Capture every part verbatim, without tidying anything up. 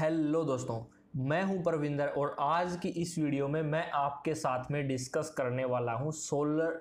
Hello दोस्तों, मैं हूं परवींदर और आज की इस वीडियो में मैं आपके साथ में डिस्कस करने वाला हूं सोलर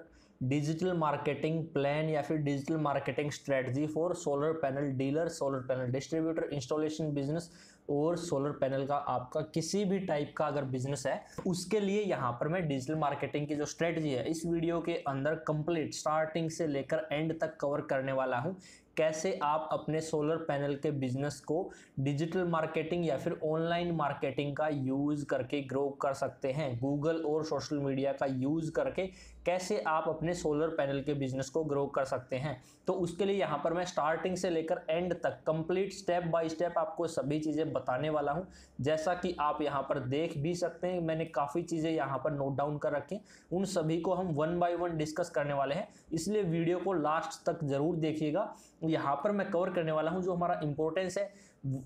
डिजिटल मार्केटिंग प्लान या फिर digital marketing strategy for solar panel dealer, solar panel distributor, installation business और सोलर पैनल का आपका किसी भी टाइप का अगर बिजनेस है उसके लिए यहाँ पर मैं डिजिटल मार्केटिंग की जो स्ट्रेटजी है इस वीडियो के अंदर कंप्लीट स्टार्टिंग से लेकर एंड तक कवर करने वाला हूँ। कैसे आप अपने सोलर पैनल के बिजनेस को डिजिटल मार्केटिंग या फिर ऑनलाइन मार्केटिंग का यूज़ करके ग्रो कर सकते हैं, गूगल और सोशल मीडिया का यूज़ करके कैसे आप अपने सोलर पैनल के बिजनेस को ग्रो कर सकते हैं। तो उसके लिए यहाँ पर मैं स्टार्टिंग से लेकर एंड तक कंप्लीट स्टेप बाय स्टेप आपको सभी चीज़ें बताने वाला हूँ। जैसा कि आप यहाँ पर देख भी सकते हैं, मैंने काफ़ी चीज़ें यहाँ पर नोट डाउन कर रखी, उन सभी को हम वन बाय वन डिस्कस करने वाले हैं, इसलिए वीडियो को लास्ट तक ज़रूर देखिएगा। यहाँ पर मैं कवर करने वाला हूँ जो हमारा इंपॉर्टेंस है,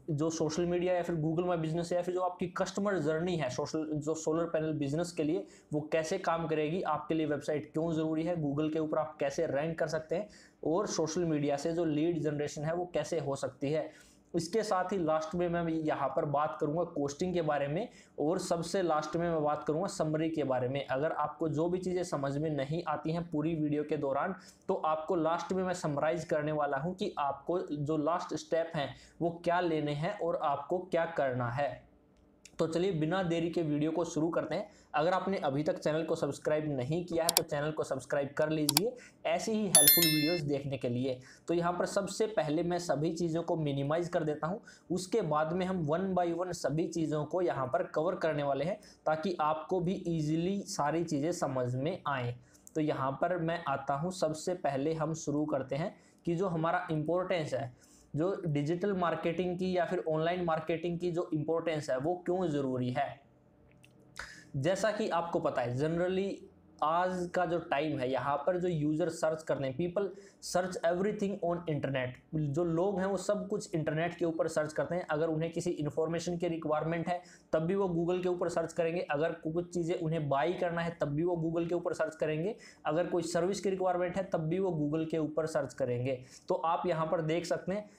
जो सोशल मीडिया या फिर गूगल माई बिजनेस या फिर जो आपकी कस्टमर जर्नी है सोशल जो सोलर पैनल बिजनेस के लिए वो कैसे काम करेगी, आपके लिए वेबसाइट क्यों ज़रूरी है, गूगल के ऊपर आप कैसे रैंक कर सकते हैं और सोशल मीडिया से जो लीड जनरेशन है वो कैसे हो सकती है। इसके साथ ही लास्ट में मैं यहाँ पर बात करूँगा कोस्टिंग के बारे में और सबसे लास्ट में मैं बात करूँगा समरी के बारे में। अगर आपको जो भी चीज़ें समझ में नहीं आती हैं पूरी वीडियो के दौरान तो आपको लास्ट में मैं समराइज़ करने वाला हूँ कि आपको जो लास्ट स्टेप हैं वो क्या लेने हैं और आपको क्या करना है। तो चलिए बिना देरी के वीडियो को शुरू करते हैं। अगर आपने अभी तक चैनल को सब्सक्राइब नहीं किया है तो चैनल को सब्सक्राइब कर लीजिए ऐसी ही हेल्पफुल वीडियोस देखने के लिए। तो यहाँ पर सबसे पहले मैं सभी चीज़ों को मिनिमाइज़ कर देता हूँ, उसके बाद में हम वन बाय वन सभी चीज़ों को यहाँ पर कवर करने वाले हैं ताकि आपको भी ईजिली सारी चीज़ें समझ में आएँ। तो यहाँ पर मैं आता हूँ, सबसे पहले हम शुरू करते हैं कि जो हमारा इम्पोर्टेंस है जो डिजिटल मार्केटिंग की या फिर ऑनलाइन मार्केटिंग की जो इम्पोर्टेंस है वो क्यों ज़रूरी है। जैसा कि आपको पता है जनरली आज का जो टाइम है यहाँ पर जो यूज़र सर्च करते हैं, people search everything on internet, जो लोग हैं वो सब कुछ इंटरनेट के ऊपर सर्च करते हैं। अगर उन्हें किसी इन्फॉर्मेशन की रिक्वायरमेंट है तब भी वो गूगल के ऊपर सर्च करेंगे, अगर कुछ चीज़ें उन्हें बाई करना है तब भी वो गूगल के ऊपर सर्च करेंगे, अगर कोई सर्विस की रिक्वायरमेंट है तब भी वो गूगल के ऊपर सर्च करेंगे। तो आप यहाँ पर देख सकते हैं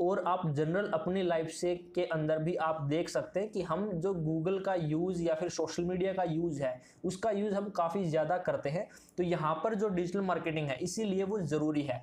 और आप जनरल अपनी लाइफ से के अंदर भी आप देख सकते हैं कि हम जो गूगल का यूज़ या फिर सोशल मीडिया का यूज़ है उसका यूज़ हम काफ़ी ज़्यादा करते हैं। तो यहाँ पर जो डिजिटल मार्केटिंग है इसीलिए वो ज़रूरी है।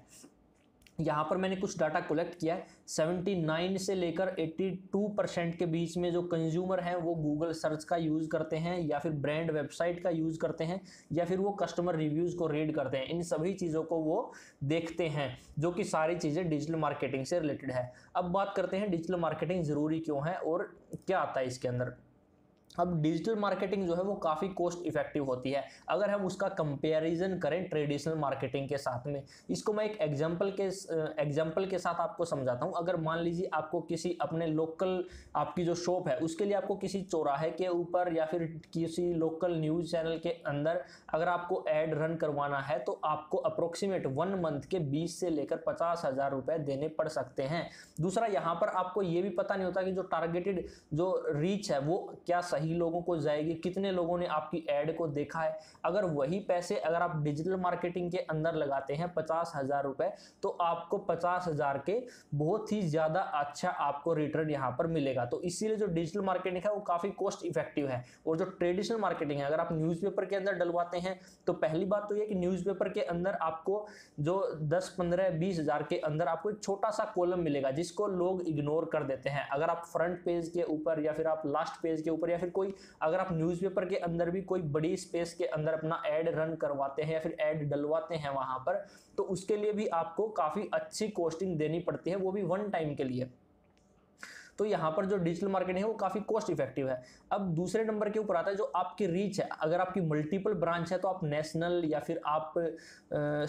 यहाँ पर मैंने कुछ डाटा कलेक्ट किया है, सेवेंटी नाइन से लेकर एटी टू परसेंट के बीच में जो कंज्यूमर हैं वो गूगल सर्च का यूज़ करते हैं या फिर ब्रांड वेबसाइट का यूज़ करते हैं या फिर वो कस्टमर रिव्यूज़ को रीड करते हैं, इन सभी चीज़ों को वो देखते हैं जो कि सारी चीज़ें डिजिटल मार्केटिंग से रिलेटेड है। अब बात करते हैं डिजिटल मार्केटिंग ज़रूरी क्यों है और क्या आता है इसके अंदर। अब डिजिटल मार्केटिंग जो है वो काफ़ी कॉस्ट इफेक्टिव होती है अगर हम उसका कंपैरिजन करें ट्रेडिशनल मार्केटिंग के साथ में। इसको मैं एक एग्जांपल के एग्जांपल के साथ आपको समझाता हूँ। अगर मान लीजिए आपको किसी अपने लोकल आपकी जो शॉप है उसके लिए आपको किसी चौराहे के ऊपर या फिर किसी लोकल न्यूज़ चैनल के अंदर अगर आपको एड रन करवाना है तो आपको अप्रोक्सीमेट वन मंथ के बीस से लेकर पचास हज़ार रुपये देने पड़ सकते हैं। दूसरा, यहाँ पर आपको ये भी पता नहीं होता कि जो टारगेटेड जो रीच है वो क्या सही लोगों को जाएगी, कितने लोगों ने आपकी एड को देखा है। अगर वही पैसे अगर आप डिजिटल मार्केटिंग के अंदर लगाते हैं पचास हजार रुपए तो आपको पचास हजार के बहुत ही ज्यादा अच्छा आपको रिटर्न यहां पर मिलेगा। तो इसीलिए जो डिजिटल मार्केटिंग है वो काफी कॉस्ट इफेक्टिव है। और जो ट्रेडिशनल मार्केटिंग है अगर आप न्यूज़पेपर के अंदर डलवाते हैं तो पहली बात तो यह कि न्यूज़पेपर के अंदर आपको जो दस पंद्रह बीस हजार के अंदर आपको एक छोटा सा कॉलम मिलेगा जिसको लोग इग्नोर कर देते हैं। अगर आप फ्रंट पेज के ऊपर या फिर आप लास्ट पेज के ऊपर या फिर कोई अगर आप न्यूज़पेपर के अंदर भी कोई बड़ी स्पेस के अंदर अपना ऐड रन करवाते हैं या फिर ऐड डलवाते हैं वहां पर, तो उसके लिए भी आपको काफ़ी अच्छी कोस्टिंग देनी पड़ती है, वो भी वन टाइम के लिए। तो यहाँ पर जो डिजिटल मार्केटिंग है वो काफ़ी कॉस्ट इफेक्टिव है। अब दूसरे नंबर के ऊपर आता है जो आपकी रीच है। अगर आपकी मल्टीपल ब्रांच है तो आप नेशनल या फिर आप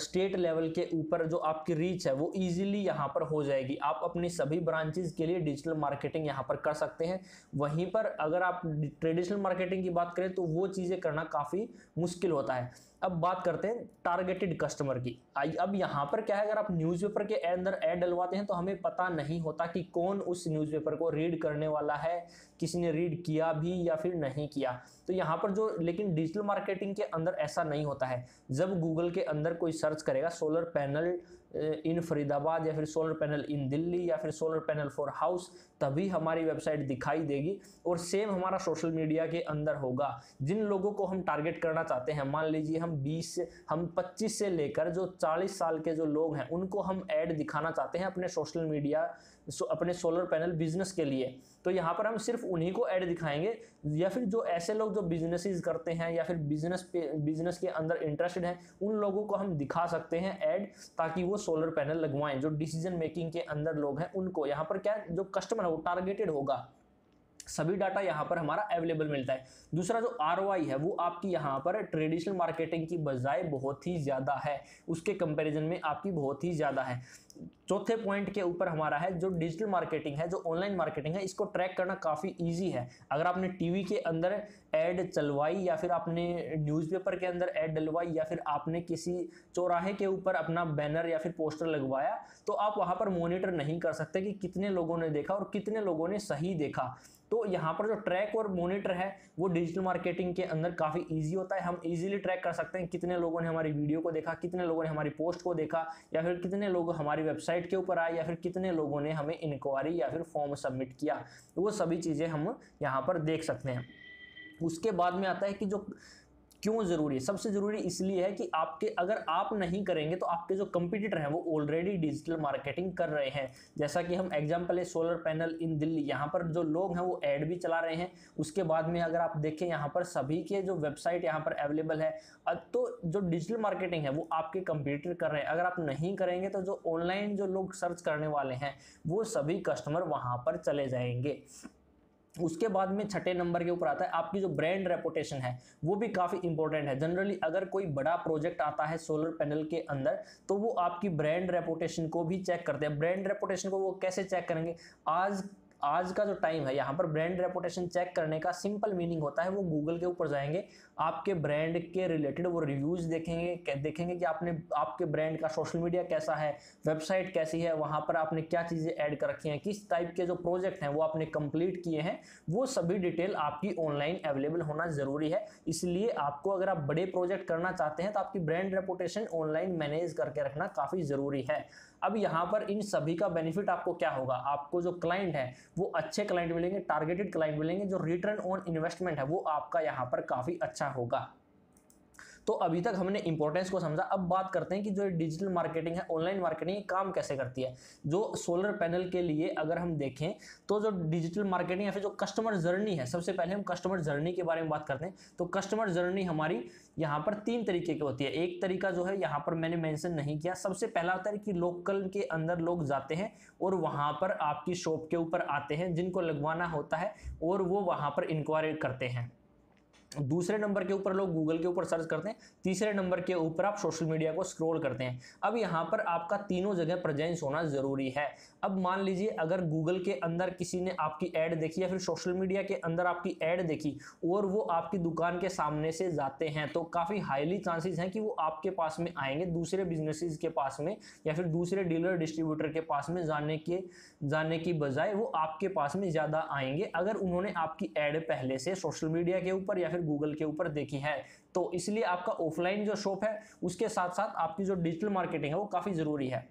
स्टेट लेवल के ऊपर जो आपकी रीच है वो इजीली यहाँ पर हो जाएगी। आप अपनी सभी ब्रांचेज के लिए डिजिटल मार्केटिंग यहाँ पर कर सकते हैं। वहीं पर अगर आप ट्रेडिशनल मार्केटिंग की बात करें तो वो चीज़ें करना काफ़ी मुश्किल होता है। अब बात करते हैं टारगेटेड कस्टमर की। अब यहाँ पर क्या है, अगर आप न्यूज़पेपर के अंदर ऐड डलवाते हैं तो हमें पता नहीं होता कि कौन उस न्यूज़पेपर को रीड करने वाला है, किसी ने रीड किया भी या फिर नहीं किया। तो यहाँ पर जो लेकिन डिजिटल मार्केटिंग के अंदर ऐसा नहीं होता है। जब गूगल के अंदर कोई सर्च करेगा सोलर पैनल इन फरीदाबाद या फिर सोलर पैनल इन दिल्ली या फिर सोलर पैनल फॉर हाउस, तभी हमारी वेबसाइट दिखाई देगी। और सेम हमारा सोशल मीडिया के अंदर होगा। जिन लोगों को हम टारगेट करना चाहते हैं, मान लीजिए हम बीस हम पच्चीस से लेकर जो चालीस साल के जो लोग हैं, उनको हम ऐड दिखाना चाहते हैं अपने सोशल मीडिया अपने सोलर पैनल बिजनेस के लिए, तो यहाँ पर हम सिर्फ उन्हीं को ऐड दिखाएंगे। या फिर जो ऐसे लोग जो बिजनेसेस करते हैं या फिर बिजनेस पे बिजनेस के अंदर इंटरेस्टेड हैं, उन लोगों को हम दिखा सकते हैं ऐड, ताकि वो सोलर पैनल लगवाएं। जो डिसीजन मेकिंग के अंदर लोग हैं उनको, यहाँ पर क्या जो कस्टमर है वो टारगेटेड होगा, सभी डाटा यहाँ पर हमारा अवेलेबल मिलता है। दूसरा जो आरओआई है वो आपकी यहाँ पर ट्रेडिशनल मार्केटिंग की बजाय बहुत ही ज़्यादा है, उसके कंपैरिजन में आपकी बहुत ही ज़्यादा है। चौथे पॉइंट के ऊपर हमारा है जो डिजिटल मार्केटिंग है, जो ऑनलाइन मार्केटिंग है, इसको ट्रैक करना काफ़ी ईजी है। अगर आपने टीवी के अंदर ऐड चलवाई या फिर आपने न्यूज़पेपर के अंदर ऐड डलवाई या फिर आपने किसी चौराहे के ऊपर अपना बैनर या फिर पोस्टर लगवाया, तो आप वहाँ पर मोनिटर नहीं कर सकते कि कितने लोगों ने देखा और कितने लोगों ने सही देखा। तो यहाँ पर जो ट्रैक और मॉनिटर है वो डिजिटल मार्केटिंग के अंदर काफ़ी इजी होता है। हम इजीली ट्रैक कर सकते हैं कितने लोगों ने हमारी वीडियो को देखा, कितने लोगों ने हमारी पोस्ट को देखा, या फिर कितने लोग हमारी वेबसाइट के ऊपर आए, या फिर कितने लोगों ने हमें इंक्वायरी या फिर फॉर्म सबमिट किया। वो सभी चीज़ें हम यहाँ पर देख सकते हैं। उसके बाद में आता है कि जो क्यों ज़रूरी है, सबसे ज़रूरी इसलिए है कि आपके अगर आप नहीं करेंगे तो आपके जो कंपटीटर हैं वो ऑलरेडी डिजिटल मार्केटिंग कर रहे हैं। जैसा कि हम एग्जांपल है सोलर पैनल इन दिल्ली, यहाँ पर जो लोग हैं वो ऐड भी चला रहे हैं। उसके बाद में अगर आप देखें यहाँ पर सभी के जो वेबसाइट यहाँ पर अवेलेबल है, तो जो डिजिटल मार्केटिंग है वो आपके कंपटीटर कर रहे हैं। अगर आप नहीं करेंगे तो जो ऑनलाइन जो लोग सर्च करने वाले हैं वो सभी कस्टमर वहाँ पर चले जाएंगे। उसके बाद में छठे नंबर के ऊपर आता है आपकी जो ब्रांड रेपुटेशन है, वो भी काफ़ी इंपॉर्टेंट है। जनरली अगर कोई बड़ा प्रोजेक्ट आता है सोलर पैनल के अंदर, तो वो आपकी ब्रांड रेपुटेशन को भी चेक करते हैं। ब्रांड रेपुटेशन को वो कैसे चेक करेंगे? आज आज का जो टाइम है यहाँ पर ब्रांड रेपुटेशन चेक करने का सिंपल मीनिंग होता है, वो गूगल के ऊपर जाएंगे, आपके ब्रांड के रिलेटेड वो रिव्यूज़ देखेंगे देखेंगे कि आपने आपके ब्रांड का सोशल मीडिया कैसा है, वेबसाइट कैसी है, वहाँ पर आपने क्या चीज़ें ऐड कर रखी हैं, किस टाइप के जो प्रोजेक्ट हैं वो आपने कंप्लीट किए हैं, वो सभी डिटेल आपकी ऑनलाइन अवेलेबल होना ज़रूरी है। इसलिए आपको अगर आप बड़े प्रोजेक्ट करना चाहते हैं तो आपकी ब्रांड रेपुटेशन ऑनलाइन मैनेज करके रखना काफ़ी ज़रूरी है। अब यहाँ पर इन सभी का बेनिफिट आपको क्या होगा? आपको जो क्लाइंट है वो अच्छे क्लाइंट मिलेंगे, टारगेटेड क्लाइंट मिलेंगे, जो रिटर्न ऑन इन्वेस्टमेंट है वो आपका यहाँ पर काफ़ी अच्छा होगा। तो अभी तक हमने इंपॉर्टेंस को समझा। अब बात करते हैं कि जो डिजिटल मार्केटिंग है, ऑनलाइन मार्केटिंग काम कैसे करती है। जो सोलर पैनल के लिए अगर हम देखें तो जो डिजिटल मार्केटिंग या फिर जो कस्टमर जर्नी है, सबसे पहले हम कस्टमर जर्नी के बारे में बात करते हैं। तो कस्टमर जर्नी हमारी यहाँ पर तीन तरीके की होती है। एक तरीका जो है यहाँ पर मैंने मेंशन नहीं किया। सबसे पहला होता है कि लोकल के अंदर लोग जाते हैं और वहाँ पर आपकी शॉप के ऊपर आते हैं जिनको लगवाना होता है, और वो वहाँ पर इंक्वायरी करते हैं। दूसरे नंबर के ऊपर लोग गूगल के ऊपर सर्च करते हैं। तीसरे नंबर के ऊपर आप सोशल मीडिया को स्क्रॉल करते हैं। अब यहाँ पर आपका तीनों जगह प्रेजेंस होना ज़रूरी है। अब मान लीजिए अगर गूगल के अंदर किसी ने आपकी ऐड देखी या फिर सोशल मीडिया के अंदर आपकी ऐड देखी और वो आपकी दुकान के सामने से जाते हैं, तो काफ़ी हाईली चांसेस हैं कि वो आपके पास में आएंगे, दूसरे बिजनेसेस के पास में या फिर दूसरे डीलर डिस्ट्रीब्यूटर के पास में जाने के जाने की बजाय वो आपके पास में ज़्यादा आएंगे अगर उन्होंने आपकी ऐड पहले से सोशल मीडिया के ऊपर या फिर गूगल के ऊपर देखी है। तो इसलिए आपका ऑफलाइन जो शॉप है उसके साथ साथ आपकी जो डिजिटल मार्केटिंग है वो काफ़ी ज़रूरी है।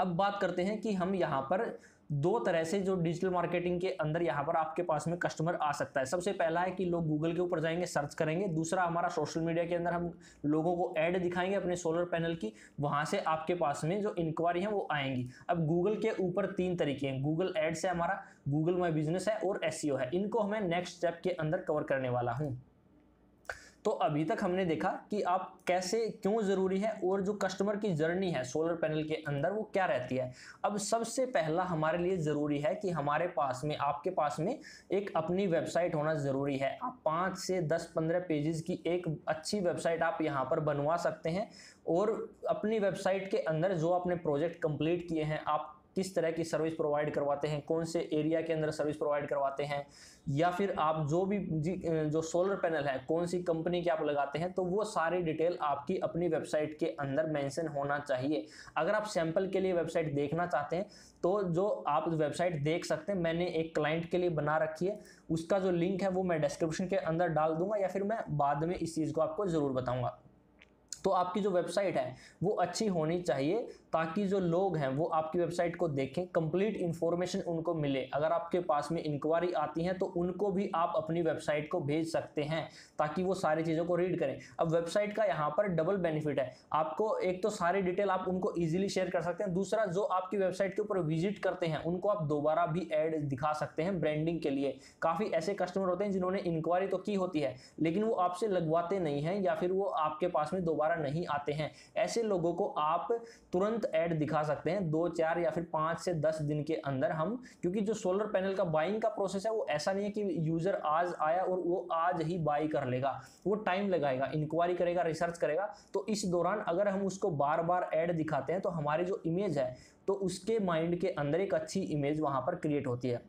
अब बात करते हैं कि हम यहाँ पर दो तरह से जो डिजिटल मार्केटिंग के अंदर यहाँ पर आपके पास में कस्टमर आ सकता है। सबसे पहला है कि लोग गूगल के ऊपर जाएंगे, सर्च करेंगे। दूसरा हमारा सोशल मीडिया के अंदर हम लोगों को ऐड दिखाएंगे अपने सोलर पैनल की, वहाँ से आपके पास में जो इंक्वायरी है वो आएंगी। अब गूगल के ऊपर तीन तरीके हैं, गूगल एड्स है हमारा, गूगल माई बिजनेस है और एसईओ है। इनको मैं नेक्स्ट स्टेप के अंदर कवर करने वाला हूँ। तो अभी तक हमने देखा कि आप कैसे क्यों ज़रूरी है और जो कस्टमर की जर्नी है सोलर पैनल के अंदर वो क्या रहती है। अब सबसे पहला हमारे लिए ज़रूरी है कि हमारे पास में आपके पास में एक अपनी वेबसाइट होना ज़रूरी है। आप पाँच से दस पंद्रह पेजेस की एक अच्छी वेबसाइट आप यहाँ पर बनवा सकते हैं और अपनी वेबसाइट के अंदर जो आपने प्रोजेक्ट कंप्लीट किए हैं, आप किस तरह की सर्विस प्रोवाइड करवाते हैं, कौन से एरिया के अंदर सर्विस प्रोवाइड करवाते हैं, या फिर आप जो भी जो सोलर पैनल है कौन सी कंपनी के आप लगाते हैं, तो वो सारी डिटेल आपकी अपनी वेबसाइट के अंदर मेंशन होना चाहिए। अगर आप सैंपल के लिए वेबसाइट देखना चाहते हैं तो जो आप वेबसाइट देख सकते हैं, मैंने एक क्लाइंट के लिए बना रखी है, उसका जो लिंक है वो मैं डिस्क्रिप्शन के अंदर डाल दूंगा या फिर मैं बाद में इस चीज़ को आपको ज़रूर बताऊँगा। तो आपकी जो वेबसाइट है वो अच्छी होनी चाहिए ताकि जो लोग हैं वो आपकी वेबसाइट को देखें, कंप्लीट इंफॉर्मेशन उनको मिले। अगर आपके पास में इंक्वायरी आती है तो उनको भी आप अपनी वेबसाइट को भेज सकते हैं ताकि वो सारी चीज़ों को रीड करें। अब वेबसाइट का यहाँ पर डबल बेनिफिट है, आपको एक तो सारी डिटेल आप उनको ईजिली शेयर कर सकते हैं, दूसरा जो आपकी वेबसाइट के ऊपर विजिट करते हैं उनको आप दोबारा भी एड दिखा सकते हैं ब्रांडिंग के लिए। काफ़ी ऐसे कस्टमर होते हैं जिन्होंने इंक्वायरी तो की होती है लेकिन वो आपसे लगवाते नहीं हैं या फिर वो आपके पास में दोबारा नहीं आते हैं, ऐसे लोगों को आप तुरंत ऐड दिखा सकते हैं दो चार या फिर पांच से दस दिन के अंदर। हम क्योंकि जो सोलर पैनल का बाइंग का प्रोसेस है वो ऐसा नहीं है कि यूजर आज आया और वो आज ही बाई कर लेगा, वो टाइम लगाएगा, इंक्वायरी करेगा, रिसर्च करेगा। तो इस दौरान अगर हम उसको बार बार ऐड दिखाते हैं तो हमारी जो इमेज है तो उसके माइंड के अंदर एक अच्छी इमेज वहां पर क्रिएट होती है।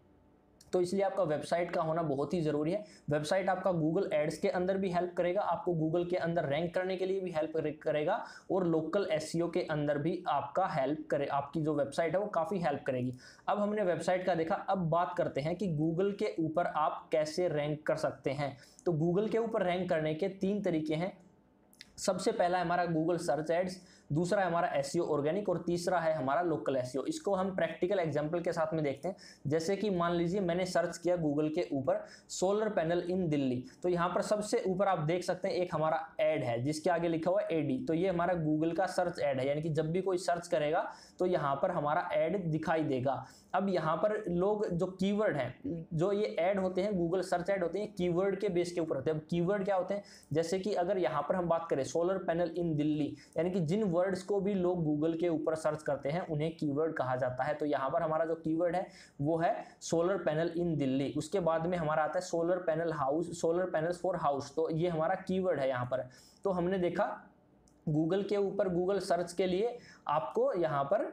तो इसलिए आपका वेबसाइट का होना बहुत ही ज़रूरी है। वेबसाइट आपका गूगल एड्स के अंदर भी हेल्प करेगा, आपको गूगल के अंदर रैंक करने के लिए भी हेल्प करेगा और लोकल एसईओ के अंदर भी आपका हेल्प करे, आपकी जो वेबसाइट है वो काफ़ी हेल्प करेगी। अब हमने वेबसाइट का देखा, अब बात करते हैं कि गूगल के ऊपर आप कैसे रैंक कर सकते हैं। तो गूगल के ऊपर रैंक करने के तीन तरीके हैं। सबसे पहला है हमारा गूगल सर्च एड्स, दूसरा है हमारा एसईओ ऑर्गेनिक और तीसरा है हमारा लोकल एसईओ। इसको हम प्रैक्टिकल एग्जांपल के साथ में देखते हैं। जैसे कि मान लीजिए मैंने सर्च किया गूगल के ऊपर सोलर पैनल इन दिल्ली, तो यहाँ पर सबसे ऊपर आप देख सकते हैं एक हमारा एड है जिसके आगे लिखा हुआ एडी। तो ये हमारा गूगल का सर्च एड है, यानी कि जब भी कोई सर्च करेगा तो यहाँ पर हमारा एड दिखाई देगा। अब यहाँ पर लोग जो कीवर्ड हैं, जो ये एड होते हैं गूगल सर्च एड होते हैं, कीवर्ड के बेस के ऊपर होते हैं। अब कीवर्ड क्या होते हैं, जैसे कि अगर यहाँ पर हम बात करें सोलर पैनल इन दिल्ली, यानी कि जिन वर्ड्स को भी लोग गूगल के ऊपर सर्च करते हैं उन्हें कीवर्ड कहा जाता है। तो यहाँ पर हमारा जो कीवर्ड है वो है सोलर पैनल इन दिल्ली। उसके बाद में हमारा आता है solar panel house, solar panel for house, तो ये हमारा कीवर्ड है यहाँ पर। तो हमने देखा गूगल के ऊपर गूगल सर्च के लिए आपको यहाँ पर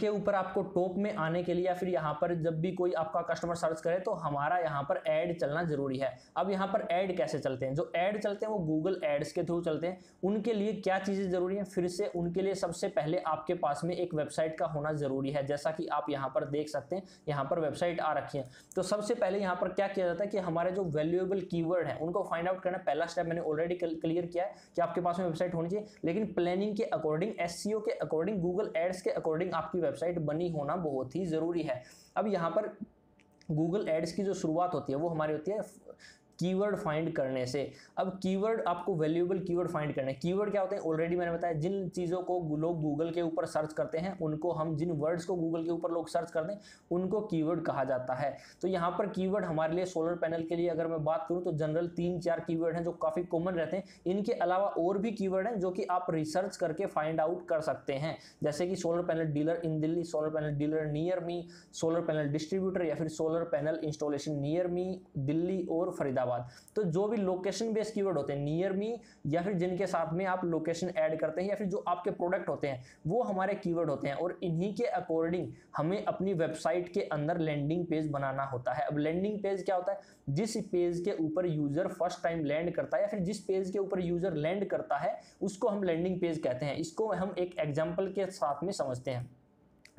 के ऊपर आपको टॉप में आने के लिए या फिर यहाँ पर जब भी कोई आपका कस्टमर सर्च करे तो हमारा यहाँ पर ऐड चलना जरूरी है। अब यहाँ पर ऐड कैसे चलते हैं, जो ऐड चलते हैं वो गूगल एड्स के थ्रू चलते हैं। उनके लिए क्या चीज़ें ज़रूरी हैं, फिर से उनके लिए सबसे पहले आपके पास में एक वेबसाइट का होना ज़रूरी है। जैसा कि आप यहाँ पर देख सकते हैं यहाँ पर वेबसाइट आ रखी है। तो सबसे पहले यहाँ पर क्या किया जाता है कि हमारे जो वैल्यूएबल कीवर्ड हैं उनको फाइंड आउट करना, पहला स्टेप मैंने ऑलरेडी क्लियर किया है कि आपके पास में वेबसाइट होनी चाहिए। लेकिन प्लानिंग के अकॉर्डिंग, एसईओ के अकॉर्डिंग, गूगल एड्स के अकॉर्डिंग आपकी वेबसाइट बनी होना बहुत ही ज़रूरी है। अब यहाँ पर गूगल एड्स की जो शुरुआत होती है वो हमारी होती है कीवर्ड फाइंड करने से। अब कीवर्ड आपको वैल्यूएबल कीवर्ड फाइंड करने हैं। कीवर्ड क्या होते हैं ऑलरेडी मैंने बताया, जिन चीज़ों को लोग गूगल के ऊपर सर्च करते हैं उनको हम, जिन वर्ड्स को गूगल के ऊपर लोग सर्च करते हैं उनको कीवर्ड कहा जाता है। तो यहाँ पर कीवर्ड हमारे लिए सोलर पैनल के लिए अगर मैं बात करूँ तो जनरल तीन चार कीवर्ड हैं जो काफ़ी कॉमन रहते हैं। इनके अलावा और भी कीवर्ड हैं जो कि आप रिसर्च करके फाइंड आउट कर सकते हैं, जैसे कि solar panel dealer in Delhi, solar panel dealer near me, solar panel distributor या फिर solar panel installation near me Delhi और फरीदाबाद। तो जो भी लोकेशन बेस्ड कीवर्ड होते हैं नियर मी या फिर जिनके साथ में आप लोकेशन ऐड करते हैं या फिर जो आपके प्रोडक्ट होते हैं वो हमारे कीवर्ड होते हैं और इन्हीं के अकॉर्डिंग हमें अपनी वेबसाइट के अंदर लैंडिंग पेज बनाना होता है। अब लैंडिंग पेज क्या होता है, जिस पेज के ऊपर यूजर फर्स्ट टाइम लैंड करता है या फिर जिस पेज के ऊपर यूजर लैंड करता है उसको हम लैंडिंग पेज कहते हैं। इसको हम एक एग्जाम्पल के साथ में समझते हैं।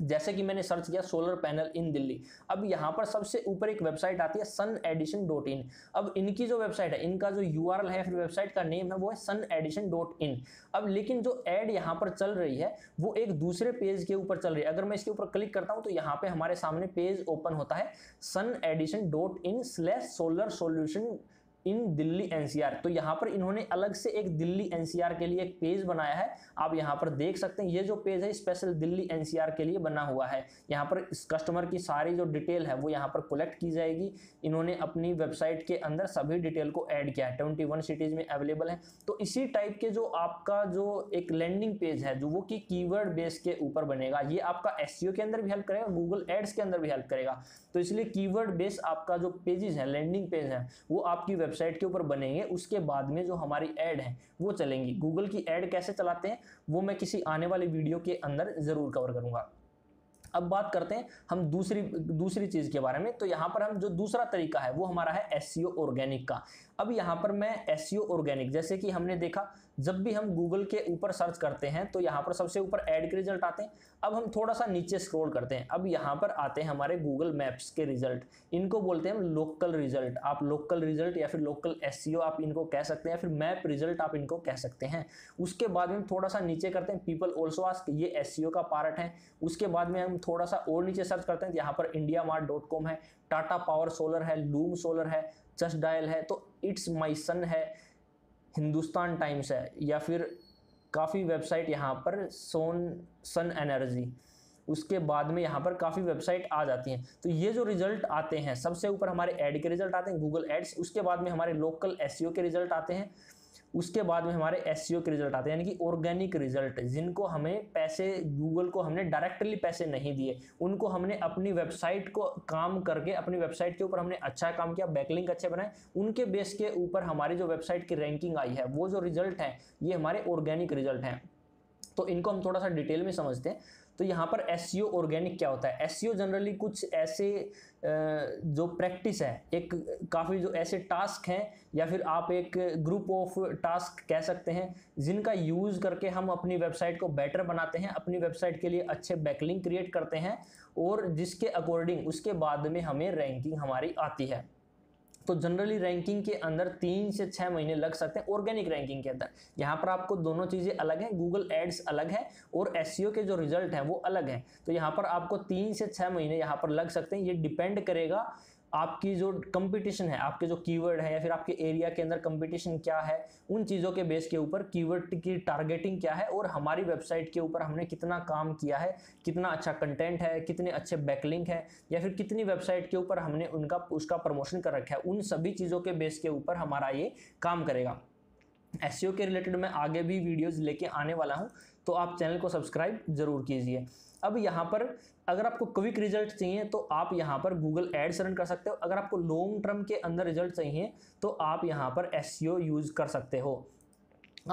जैसे कि मैंने सर्च किया सोलर पैनल इन दिल्ली, अब यहाँ पर सबसे ऊपर एक वेबसाइट आती है सन एडिशन डॉट इन। अब इनकी जो वेबसाइट है, इनका जो यू आर एल है फिर वेबसाइट का नेम है वो है सन एडिशन डॉट इन। अब लेकिन जो ऐड यहाँ पर चल रही है वो एक दूसरे पेज के ऊपर चल रही है। अगर मैं इसके ऊपर क्लिक करता हूँ तो यहाँ पे हमारे सामने पेज ओपन होता है Sun Edison dot in slash solar solution in Delhi NCR. तो यहाँ पर इन्होंने अलग से एक दिल्ली एनसीआर के लिए एक पेज बनाया है, आप यहाँ पर देख सकते हैं। ये जो पेज है स्पेशल दिल्ली एनसीआर के लिए बना हुआ है। यहाँ पर इस कस्टमर की सारी जो डिटेल है वो यहाँ पर कलेक्ट की जाएगी। इन्होंने अपनी वेबसाइट के अंदर सभी डिटेल को ऐड किया है, ट्वेंटी वन सिटीज़ में अवेलेबल है। तो इसी टाइप के जो आपका जो एक लैंडिंग पेज है जो वो कि कीवर्ड बेस के ऊपर बनेगा, ये आपका एसईओ के अंदर भी हेल्प करेगा, गूगल एड्स के अंदर भी हेल्प करेगा। तो इसलिए कीवर्ड बेस आपका जो पेजेस है, लैंडिंग पेज है, वो आपकी वेबसाइट के ऊपर बनेंगे। उसके बाद में जो हमारी ऐड है वो चलेंगी। गूगल की ऐड कैसे चलाते हैं वो मैं किसी आने वाली वीडियो के अंदर जरूर कवर करूंगा। अब बात करते हैं हम दूसरी दूसरी चीज़ के बारे में। तो यहाँ पर हम जो दूसरा तरीका है वो हमारा है एसईओ ऑर्गेनिक का। अब यहाँ पर मैं एसईओ ऑर्गेनिक, जैसे कि हमने देखा जब भी हम गूगल के ऊपर सर्च करते हैं तो यहाँ पर सबसे ऊपर ऐड के रिजल्ट आते हैं। अब हम थोड़ा सा नीचे स्क्रॉल करते हैं, अब यहाँ पर आते हैं हमारे गूगल मैप्स के रिजल्ट। इनको बोलते हैं हम लोकल रिजल्ट, आप लोकल रिजल्ट या फिर लोकल एसईओ आप इनको कह सकते हैं, या फिर मैप रिजल्ट आप इनको कह सकते हैं। उसके बाद में थोड़ा सा नीचे करते हैं पीपल ऑल्सो आस्क, ये एसईओ का पार्ट है। उसके बाद में हम थोड़ा सा और नीचे सर्च करते हैं, यहाँ पर इंडिया मार्ट डॉट कॉम है, टाटा पावर सोलर है, लूम सोलर है, जस्ट डायल है, तो इट्स माई सन है, हिंदुस्तान टाइम्स है, या फिर काफ़ी वेबसाइट यहाँ पर सोन सन एनर्जी। उसके बाद में यहाँ पर काफ़ी वेबसाइट आ जाती हैं। तो ये जो रिजल्ट आते हैं सबसे ऊपर हमारे ऐड के रिजल्ट आते हैं गूगल एड्स, उसके बाद में हमारे लोकल एसईओ के रिजल्ट आते हैं, उसके बाद में हमारे एसईओ के रिजल्ट आते हैं, यानी कि ऑर्गेनिक रिजल्ट, जिनको हमें पैसे, गूगल को हमने डायरेक्टली पैसे नहीं दिए, उनको हमने अपनी वेबसाइट को काम करके, अपनी वेबसाइट के ऊपर हमने अच्छा काम किया, बैकलिंक अच्छे बनाए, उनके बेस के ऊपर हमारी जो वेबसाइट की रैंकिंग आई है, वो जो रिजल्ट है ये हमारे ऑर्गेनिक रिजल्ट हैं। तो इनको हम थोड़ा सा डिटेल में समझते हैं। तो यहाँ पर एसईओ ऑर्गेनिक क्या होता है? एसईओ जनरली कुछ ऐसे जो प्रैक्टिस है, एक काफ़ी जो ऐसे टास्क हैं या फिर आप एक ग्रुप ऑफ टास्क कह सकते हैं, जिनका यूज़ करके हम अपनी वेबसाइट को बेटर बनाते हैं, अपनी वेबसाइट के लिए अच्छे बैकलिंक क्रिएट करते हैं, और जिसके अकॉर्डिंग उसके बाद में हमें रैंकिंग हमारी आती है। तो जनरली रैंकिंग के अंदर तीन से छः महीने लग सकते हैं ऑर्गेनिक रैंकिंग के अंदर। यहाँ पर आपको दोनों चीज़ें अलग हैं, गूगल एड्स अलग है और एसईओ के जो रिजल्ट हैं वो अलग हैं। तो यहाँ पर आपको तीन से छः महीने यहाँ पर लग सकते हैं। ये डिपेंड करेगा आपकी जो कंपटीशन है, आपके जो कीवर्ड है या फिर आपके एरिया के अंदर कंपटीशन क्या है, उन चीज़ों के बेस के ऊपर कीवर्ड की टारगेटिंग क्या है, और हमारी वेबसाइट के ऊपर हमने कितना काम किया है, कितना अच्छा कंटेंट है, कितने अच्छे बैकलिंक है, या फिर कितनी वेबसाइट के ऊपर हमने उनका उसका प्रमोशन कर रखा है, उन सभी चीज़ों के बेस के ऊपर हमारा ये काम करेगा। एसईओ के रिलेटेड मैं आगे भी वीडियोज़ लेके आने वाला हूँ, तो आप चैनल को सब्सक्राइब जरूर कीजिए। अब यहाँ पर अगर आपको क्विक रिजल्ट चाहिए तो आप यहाँ पर गूगल एड्स रन कर सकते हो, अगर आपको लॉन्ग टर्म के अंदर रिजल्ट चाहिए तो आप यहाँ पर एसईओ यूज़ कर सकते हो।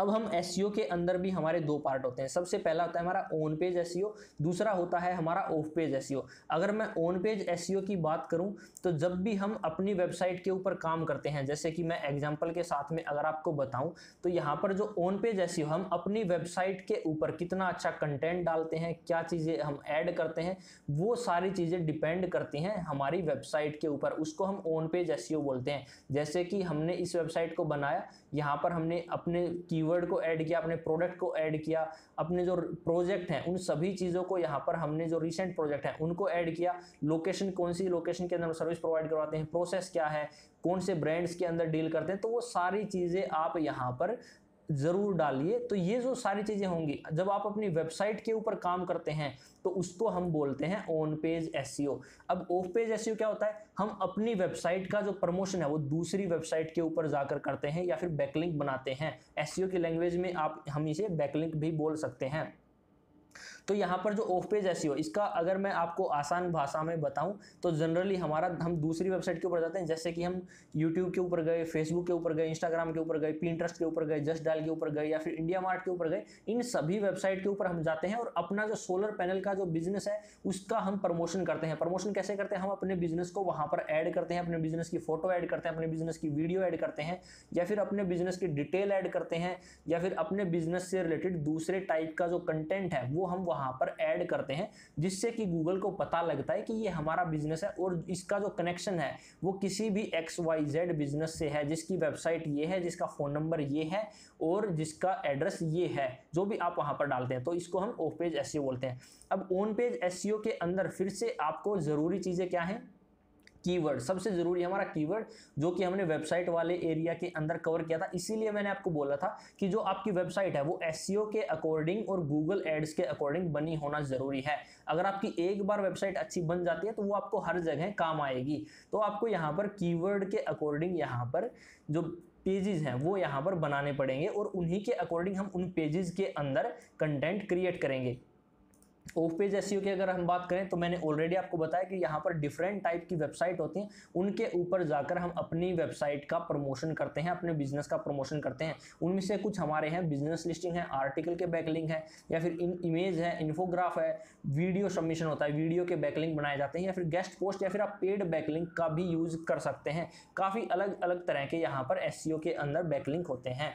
अब हम एसईओ के अंदर भी हमारे दो पार्ट होते हैं। सबसे पहला होता है हमारा ऑन पेज एसईओ, दूसरा होता है हमारा ऑफ पेज एसईओ। अगर मैं ऑन पेज एसईओ की बात करूं तो जब भी हम अपनी वेबसाइट के ऊपर काम करते हैं, जैसे कि मैं एग्जांपल के साथ में अगर आपको बताऊं तो यहाँ पर जो ऑन पेज एसईओ, हम अपनी वेबसाइट के ऊपर कितना अच्छा कंटेंट डालते हैं, क्या चीज़ें हम ऐड करते हैं, वो सारी चीज़ें डिपेंड करती हैं हमारी वेबसाइट के ऊपर। उसको हम ऑन पेज एसईओ बोलते हैं। जैसे कि हमने इस वेबसाइट को बनाया, यहाँ पर हमने अपने कीवर्ड को ऐड किया, अपने प्रोडक्ट को ऐड किया, अपने जो प्रोजेक्ट हैं उन सभी चीज़ों को यहाँ पर हमने जो रिसेंट प्रोजेक्ट हैं उनको ऐड किया, लोकेशन कौन सी, लोकेशन के अंदर हम सर्विस प्रोवाइड करवाते हैं, प्रोसेस क्या है, कौन से ब्रांड्स के अंदर डील करते हैं, तो वो सारी चीज़ें आप यहाँ पर ज़रूर डालिए। तो ये जो सारी चीज़ें होंगी जब आप अपनी वेबसाइट के ऊपर काम करते हैं तो उसको हम बोलते हैं ऑन पेज एसईओ। अब ऑफ पेज एसईओ क्या होता है? हम अपनी वेबसाइट का जो प्रमोशन है वो दूसरी वेबसाइट के ऊपर जाकर करते हैं या फिर बैकलिंक बनाते हैं। एसईओ की लैंग्वेज में आप हम इसे बैकलिंक भी बोल सकते हैं। तो यहाँ पर जो ऑफ पेज एसईओ, इसका अगर मैं आपको आसान भाषा में बताऊं तो जनरली हमारा हम दूसरी वेबसाइट के ऊपर जाते हैं, जैसे कि हम यूट्यूब के ऊपर गए, फेसबुक के ऊपर गए, इंस्टाग्राम के ऊपर गए, पिंटरेस्ट के ऊपर गए, जस्ट डायल के ऊपर गए, या फिर इंडिया मार्ट के ऊपर गए। इन सभी वेबसाइट के ऊपर हम जाते हैं और अपना जो सोलर पैनल का जो बिजनेस है उसका हम प्रमोशन करते हैं। प्रमोशन कैसे करते हैं? हम अपने बिजनेस को वहाँ पर ऐड करते हैं, अपने बिजनेस की फोटो ऐड करते हैं, अपने बिजनेस की वीडियो ऐड करते हैं, या फिर अपने बिजनेस की डिटेल ऐड करते हैं, या फिर अपने बिजनेस से रिलेटेड दूसरे टाइप का जो कंटेंट है वो हम वहां पर ऐड करते हैं, जिससे कि गूगल को पता लगता है कि ये हमारा बिजनेस है और इसका जो कनेक्शन है वो किसी भी एक्स वाई जेड बिजनेस से है, जिसकी वेबसाइट ये है, जिसका फोन नंबर ये है और जिसका एड्रेस ये है, जो भी आप वहां पर डालते हैं। तो इसको हम ऑफ पेज एसईओ बोलते हैं। अब ऑन पेज एसईओ के अंदर फिर से आपको जरूरी चीजें क्या हैं? कीवर्ड, सबसे ज़रूरी हमारा कीवर्ड, जो कि हमने वेबसाइट वाले एरिया के अंदर कवर किया था। इसीलिए मैंने आपको बोला था कि जो आपकी वेबसाइट है वो एसईओ के अकॉर्डिंग और गूगल एड्स के अकॉर्डिंग बनी होना ज़रूरी है। अगर आपकी एक बार वेबसाइट अच्छी बन जाती है तो वो आपको हर जगह काम आएगी। तो आपको यहाँ पर कीवर्ड के अकॉर्डिंग यहाँ पर जो पेजेस हैं वो यहाँ पर बनाने पड़ेंगे और उन्हीं के अकॉर्डिंग हम उन पेजेस के अंदर कंटेंट क्रिएट करेंगे। ऑफ पेज एसईओ की अगर हम बात करें तो मैंने ऑलरेडी आपको बताया कि यहाँ पर डिफरेंट टाइप की वेबसाइट होती हैं, उनके ऊपर जाकर हम अपनी वेबसाइट का प्रमोशन करते हैं, अपने बिजनेस का प्रमोशन करते हैं। उनमें से कुछ हमारे हैं बिजनेस लिस्टिंग है, आर्टिकल के बैकलिंक है, या फिर इमेज है, इन्फोग्राफ है, वीडियो सबमिशन होता है, वीडियो के बैकलिंक बनाए जाते हैं, या फिर गेस्ट पोस्ट, या फिर आप पेड बैकलिंक का भी यूज़ कर सकते हैं। काफ़ी अलग अलग तरह के यहाँ पर एसईओ के अंदर बैकलिंक होते हैं।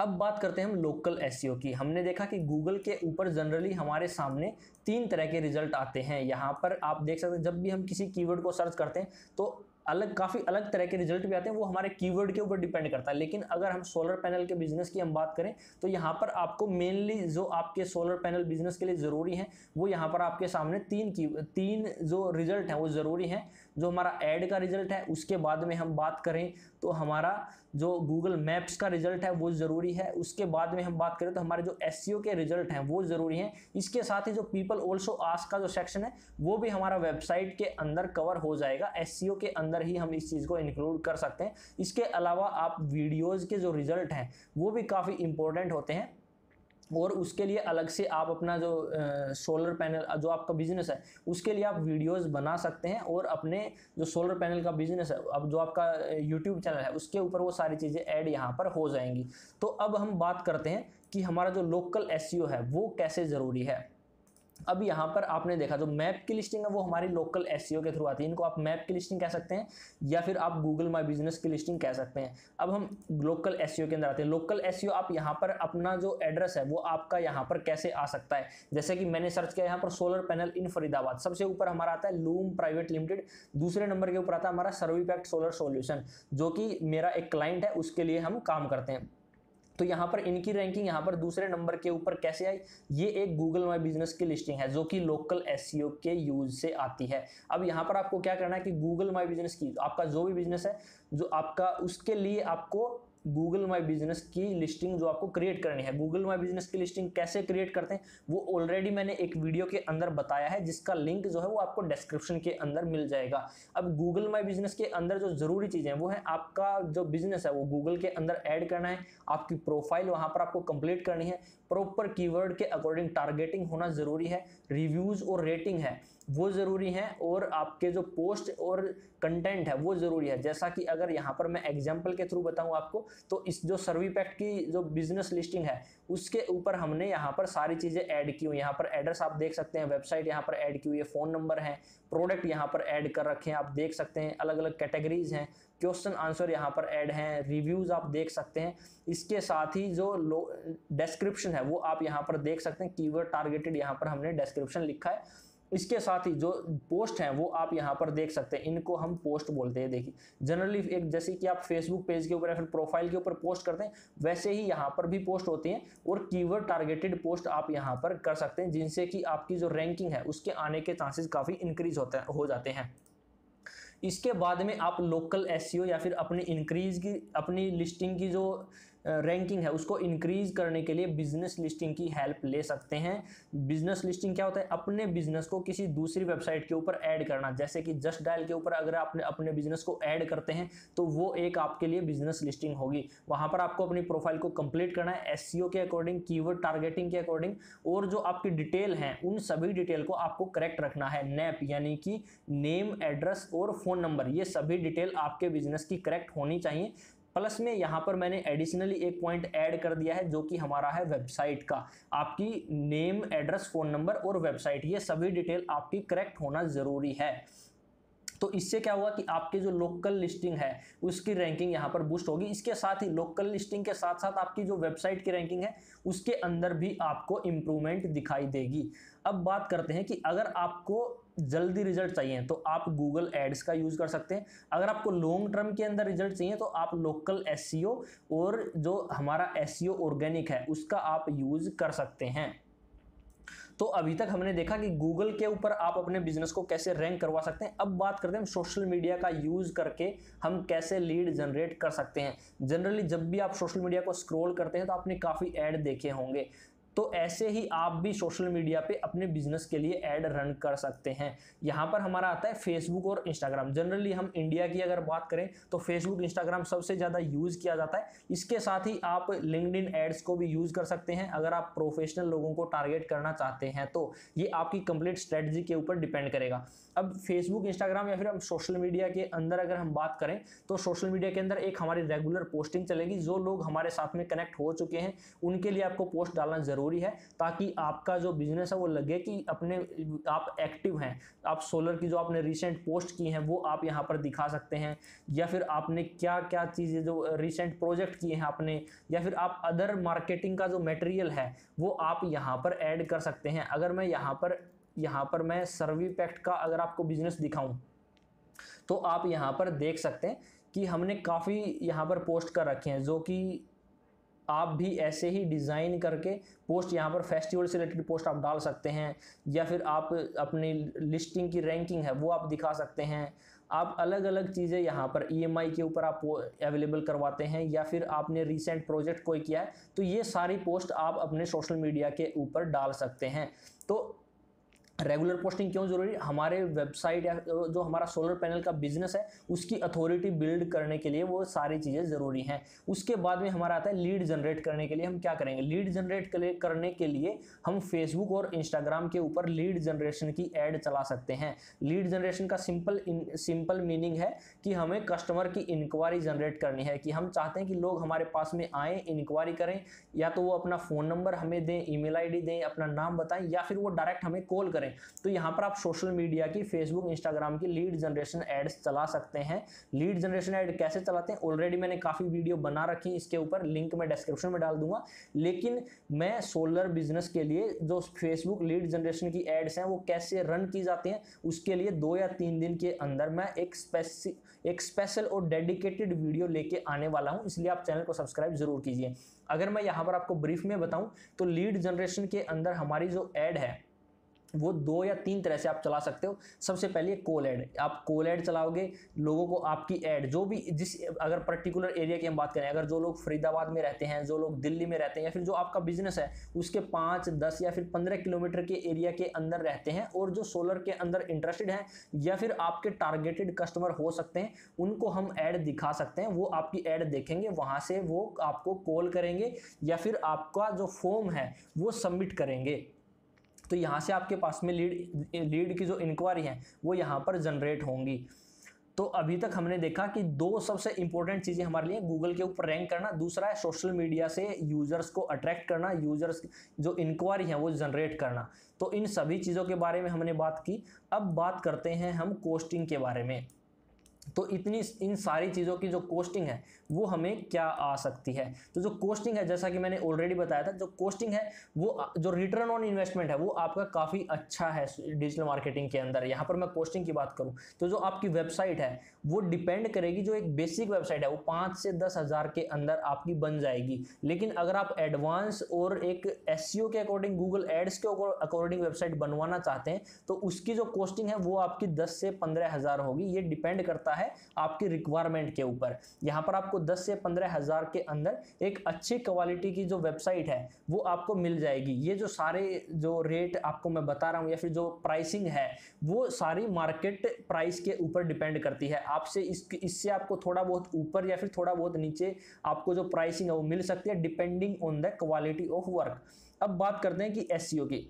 अब बात करते हैं हम लोकल एसईओ की। हमने देखा कि गूगल के ऊपर जनरली हमारे सामने तीन तरह के रिजल्ट आते हैं। यहाँ पर आप देख सकते हैं जब भी हम किसी कीवर्ड को सर्च करते हैं तो अलग काफ़ी अलग तरह के रिजल्ट भी आते हैं, वो हमारे कीवर्ड के ऊपर डिपेंड करता है। लेकिन अगर हम सोलर पैनल के बिजनेस की हम बात करें तो यहाँ पर आपको मेनली जो आपके सोलर पैनल बिजनेस के लिए ज़रूरी हैं वो यहाँ पर आपके सामने तीन की तीन जो रिजल्ट हैं वो ज़रूरी हैं। जो हमारा एड का रिजल्ट है, उसके बाद में हम बात करें तो हमारा जो गूगल मैप्स का रिजल्ट है वो ज़रूरी है, उसके बाद में हम बात करें तो हमारे जो एसईओ के रिजल्ट हैं वो ज़रूरी हैं। इसके साथ ही जो पीपल ऑल्सो आस्क का जो सेक्शन है वो भी हमारा वेबसाइट के अंदर कवर हो जाएगा। एसईओ के अंदर ही हम इस चीज को इंक्लूड कर सकते हैं। इसके अलावा आप वीडियोस के जो रिजल्ट हैं वो भी काफी इंपॉर्टेंट होते हैं, और उसके लिए अलग से आप अपना जो सोलर पैनल जो आपका बिजनेस है उसके लिए आप वीडियोस बना सकते हैं, और अपने जो सोलर पैनल का बिजनेस है, अब जो आपका यूट्यूब चैनल है उसके ऊपर वो सारी चीज़ें ऐड यहाँ पर हो जाएंगी। तो अब हम बात करते हैं कि हमारा जो लोकल एसईओ है वो कैसे ज़रूरी है। अब यहाँ पर आपने देखा जो मैप की लिस्टिंग है वो हमारी लोकल एसईओ के थ्रू आती है। इनको आप मैप की लिस्टिंग कह सकते हैं या फिर आप गूगल माई बिजनेस की लिस्टिंग कह सकते हैं। अब हम लोकल एसईओ के अंदर आते हैं। लोकल एसईओ आप यहाँ पर अपना जो एड्रेस है वो आपका यहाँ पर कैसे आ सकता है, जैसे कि मैंने सर्च किया यहाँ पर सोलर पैनल इन फरीदाबाद, सबसे ऊपर हमारा आता है लूम प्राइवेट लिमिटेड, दूसरे नंबर के ऊपर आता है हमारा सर्विफैक्ट सोलर सोल्यूशन जो कि मेरा एक क्लाइंट है, उसके लिए हम काम करते हैं। तो यहाँ पर इनकी रैंकिंग यहाँ पर दूसरे नंबर के ऊपर कैसे आई, ये एक गूगल माई बिजनेस की लिस्टिंग है जो कि लोकल एसईओ के यूज से आती है। अब यहाँ पर आपको क्या करना है कि गूगल माई बिजनेस की आपका जो भी बिजनेस है जो आपका, उसके लिए आपको गूगल माई बिजनेस की लिस्टिंग जो आपको क्रिएट करनी है। गूगल माई बिजनेस की लिस्टिंग कैसे क्रिएट करते हैं वो ऑलरेडी मैंने एक वीडियो के अंदर बताया है, जिसका लिंक जो है वो आपको डिस्क्रिप्शन के अंदर मिल जाएगा। अब गूगल माई बिजनेस के अंदर जो ज़रूरी चीज़ें हैं वो है आपका जो बिजनेस है वो गूगल के अंदर ऐड करना है, आपकी प्रोफाइल वहाँ पर आपको कंप्लीट करनी है, प्रॉपर कीवर्ड के अकॉर्डिंग टारगेटिंग होना ज़रूरी है, रिव्यूज़ और रेटिंग है वो ज़रूरी है, और आपके जो पोस्ट और कंटेंट है वो ज़रूरी है। जैसा कि अगर यहाँ पर मैं एग्जाम्पल के थ्रू बताऊँ आपको तो इस जो सर्विफैक्ट की जो बिजनेस लिस्टिंग है उसके ऊपर हमने यहाँ पर सारी चीज़ें ऐड की हुई। यहाँ पर एड्रेस आप देख सकते हैं, वेबसाइट यहाँ पर ऐड की हुई है, फ़ोन नंबर है, प्रोडक्ट यहाँ पर ऐड कर रखे हैं आप देख सकते हैं, अलग अलग कैटेगरीज हैं, क्वेश्चन आंसर यहाँ पर ऐड हैं, रिव्यूज़ आप देख सकते हैं। इसके साथ ही जो लो डिस्क्रिप्शन है वो आप यहाँ पर देख सकते हैं, कीवर्ड टारगेटेड यहाँ पर हमने डिस्क्रिप्शन लिखा है। इसके साथ ही जो पोस्ट हैं वो आप यहाँ पर देख सकते हैं, इनको हम पोस्ट बोलते हैं। देखिए जनरली एक जैसे कि आप फेसबुक पेज के ऊपर या फिर प्रोफाइल के ऊपर पोस्ट करते हैं वैसे ही यहाँ पर भी पोस्ट होती हैं, और कीवर्ड टारगेटेड पोस्ट आप यहाँ पर कर सकते हैं, जिनसे कि आपकी जो रैंकिंग है उसके आने के चांसेस काफ़ी इंक्रीज होते हो जाते हैं। इसके बाद में आप लोकल एसईओ या फिर अपनी इंक्रीज की अपनी लिस्टिंग की जो रैंकिंग है उसको इंक्रीज करने के लिए बिजनेस लिस्टिंग की हेल्प ले सकते हैं। बिजनेस लिस्टिंग क्या होता है, अपने बिजनेस को किसी दूसरी वेबसाइट के ऊपर ऐड करना, जैसे कि जस्ट डायल के ऊपर अगर आप अपने बिजनेस को ऐड करते हैं तो वो एक आपके लिए बिजनेस लिस्टिंग होगी। वहाँ पर आपको अपनी प्रोफाइल को कंप्लीट करना है एसईओ के अकॉर्डिंग, कीवर्ड टारगेटिंग के अकॉर्डिंग, और जो आपकी डिटेल हैं उन सभी डिटेल को आपको करेक्ट रखना है। नैप यानी कि नेम, एड्रेस और फ़ोन नंबर, ये सभी डिटेल आपके बिजनेस की करेक्ट होनी चाहिए। प्लस में यहाँ पर मैंने एडिशनली एक पॉइंट ऐड कर दिया है जो कि हमारा है वेबसाइट का, आपकी नेम, एड्रेस, फ़ोन नंबर और वेबसाइट, ये सभी डिटेल आपकी करेक्ट होना ज़रूरी है। तो इससे क्या हुआ कि आपके जो लोकल लिस्टिंग है उसकी रैंकिंग यहाँ पर बूस्ट होगी। इसके साथ ही लोकल लिस्टिंग के साथ साथ आपकी जो वेबसाइट की रैंकिंग है उसके अंदर भी आपको इम्प्रूवमेंट दिखाई देगी। अब बात करते हैं कि अगर आपको जल्दी रिजल्ट चाहिए तो आप गूगल एड्स का यूज़ कर सकते हैं। अगर आपको लॉन्ग टर्म के अंदर रिजल्ट चाहिए तो आप लोकल एसईओ और जो हमारा एसईओ ऑर्गेनिक है उसका आप यूज़ कर सकते हैं। तो अभी तक हमने देखा कि गूगल के ऊपर आप अपने बिजनेस को कैसे रैंक करवा सकते हैं। अब बात करते हैं हम सोशल मीडिया का यूज़ करके हम कैसे लीड जनरेट कर सकते हैं। जनरली जब भी आप सोशल मीडिया को स्क्रॉल करते हैं तो आपने काफ़ी ऐड देखे होंगे, तो ऐसे ही आप भी सोशल मीडिया पे अपने बिजनेस के लिए ऐड रन कर सकते हैं। यहाँ पर हमारा आता है फेसबुक और इंस्टाग्राम। जनरली हम इंडिया की अगर बात करें तो फेसबुक इंस्टाग्राम सबसे ज़्यादा यूज़ किया जाता है। इसके साथ ही आप लिंक्डइन एड्स को भी यूज़ कर सकते हैं अगर आप प्रोफेशनल लोगों को टारगेट करना चाहते हैं तो। ये आपकी कंप्लीट स्ट्रेटजी के ऊपर डिपेंड करेगा। अब फेसबुक इंस्टाग्राम या फिर हम सोशल मीडिया के अंदर अगर हम बात करें तो सोशल मीडिया के अंदर एक हमारी रेगुलर पोस्टिंग चलेगी। जो लोग हमारे साथ में कनेक्ट हो चुके हैं उनके लिए आपको पोस्ट डालना ज़रूरी है ताकि आपका जो बिजनेस है वो लगे कि अपने आप एक्टिव हैं। आप सोलर की जो आपने रिसेंट पोस्ट की हैं वो आप यहाँ पर दिखा सकते हैं, या फिर आपने क्या क्या चीज़ें जो रिसेंट प्रोजेक्ट किए हैं आपने, या फिर आप अदर मार्केटिंग का जो मटेरियल है वो आप यहाँ पर ऐड कर सकते हैं। अगर मैं यहाँ पर यहाँ पर मैं सर्वी पैक्ट का अगर आपको बिजनेस दिखाऊं तो आप यहाँ पर देख सकते हैं कि हमने काफ़ी यहाँ पर पोस्ट कर रखे हैं, जो कि आप भी ऐसे ही डिज़ाइन करके पोस्ट यहाँ पर फेस्टिवल से रिलेटेड पोस्ट आप डाल सकते हैं, या फिर आप अपनी लिस्टिंग की रैंकिंग है वो आप दिखा सकते हैं। आप अलग अलग चीज़ें यहाँ पर ईएमआई के ऊपर आप अवेलेबल करवाते हैं, या फिर आपने रिसेंट प्रोजेक्ट कोई किया है तो ये सारी पोस्ट आप अपने सोशल मीडिया के ऊपर डाल सकते हैं। तो रेगुलर पोस्टिंग क्यों जरूरी? हमारे वेबसाइट या जो हमारा सोलर पैनल का बिजनेस है उसकी अथॉरिटी बिल्ड करने के लिए वो सारी चीज़ें ज़रूरी हैं। उसके बाद में हमारा आता है लीड जनरेट करने के लिए हम क्या करेंगे। लीड जनरेट करने के लिए हम फेसबुक और इंस्टाग्राम के ऊपर लीड जनरेशन की एड चला सकते हैं। लीड जनरेशन का सिंपल सिंपल मीनिंग है कि हमें कस्टमर की इंक्वायरी जनरेट करनी है, कि हम चाहते हैं कि लोग हमारे पास में आएँ, इंक्वायरी करें, या तो वो अपना फ़ोन नंबर हमें दें, ईमेल आईडी दें, अपना नाम बताएं, या फिर वो डायरेक्ट हमें कॉल करें। तो यहाँ पर आप सोशल मीडिया की फेसबुक इंस्टाग्राम की लीड जनरेशन एड्स चला सकते हैं। लीड जनरेशन एड कैसे चलाते हैं ऑलरेडी मैंने काफी वीडियो बना रखी है इसके ऊपर, लिंक मैं डिस्क्रिप्शन में डाल दूंगा। लेकिन मैं सोलर बिजनेस के लिए जो फेसबुक लीड जनरेशन की एड्स हैं वो कैसे रन की जाती हैं उसके लिए दो या तीन दिन के अंदर मैं एक स्पेशल एक स्पेशल और डेडिकेटेड वीडियो लेके आने वाला हूँ, इसलिए आप चैनल को सब्सक्राइब जरूर कीजिए। अगर मैं यहाँ पर आपको ब्रीफ में बताऊँ तो लीड जनरेशन के अंदर हमारी जो एड है वो दो या तीन तरह से आप चला सकते हो। सबसे पहले कॉल ऐड, आप कॉल ऐड चलाओगे, लोगों को आपकी ऐड जो भी जिस अगर पर्टिकुलर एरिया की हम बात करें, अगर जो लोग फरीदाबाद में रहते हैं, जो लोग दिल्ली में रहते हैं, या फिर जो आपका बिजनेस है उसके पाँच दस या फिर पंद्रह किलोमीटर के एरिया के अंदर रहते हैं और जो सोलर के अंदर इंटरेस्टेड हैं या फिर आपके टारगेटेड कस्टमर हो सकते हैं, उनको हम ऐड दिखा सकते हैं। वो आपकी ऐड देखेंगे, वहाँ से वो आपको कॉल करेंगे या फिर आपका जो फॉर्म है वो सबमिट करेंगे। तो यहाँ से आपके पास में लीड लीड की जो इंक्वायरी है वो यहाँ पर जनरेट होंगी। तो अभी तक हमने देखा कि दो सबसे इंपॉर्टेंट चीज़ें हमारे लिए, गूगल के ऊपर रैंक करना, दूसरा है सोशल मीडिया से यूज़र्स को अट्रैक्ट करना, यूज़र्स जो इंक्वायरी है वो जनरेट करना। तो इन सभी चीज़ों के बारे में हमने बात की। अब बात करते हैं हम कोस्टिंग के बारे में। तो इतनी इन सारी चीज़ों की जो कोस्टिंग है वो हमें क्या आ सकती है। तो जो कोस्टिंग है जैसा कि मैंने ऑलरेडी बताया था, जो कोस्टिंग है वो जो रिटर्न ऑन इन्वेस्टमेंट है वो आपका काफ़ी अच्छा है डिजिटल मार्केटिंग के अंदर। यहाँ पर मैं कोस्टिंग की बात करूँ तो जो आपकी वेबसाइट है वो डिपेंड करेगी, जो एक बेसिक वेबसाइट है वो पाँच से दस हज़ार के अंदर आपकी बन जाएगी। लेकिन अगर आप एडवांस और एक एसईओ के अकॉर्डिंग, गूगल एड्स के अकॉर्डिंग वेबसाइट बनवाना चाहते हैं तो उसकी जो कोस्टिंग है वो आपकी दस से पंद्रह हज़ार होगी। ये डिपेंड करता है है आपकी रिक्वायरमेंट के ऊपर। यहां पर आपको दस से पंद्रह हजार के अंदर एक अच्छी क्वालिटी की जो वेबसाइट है वो आपको मिल जाएगी। ये जो सारे जो रेट आपको मैं बता रहा हूं या फिर जो प्राइसिंग है वो सारी मार्केट प्राइस के ऊपर डिपेंड करती है। आपसे इस, इससे आपको थोड़ा बहुत ऊपर या फिर थोड़ा बहुत नीचे आपको जो प्राइसिंग है वो मिल सकती है, depending on the quality of work. अब बात करते हैं कि एसईओ की,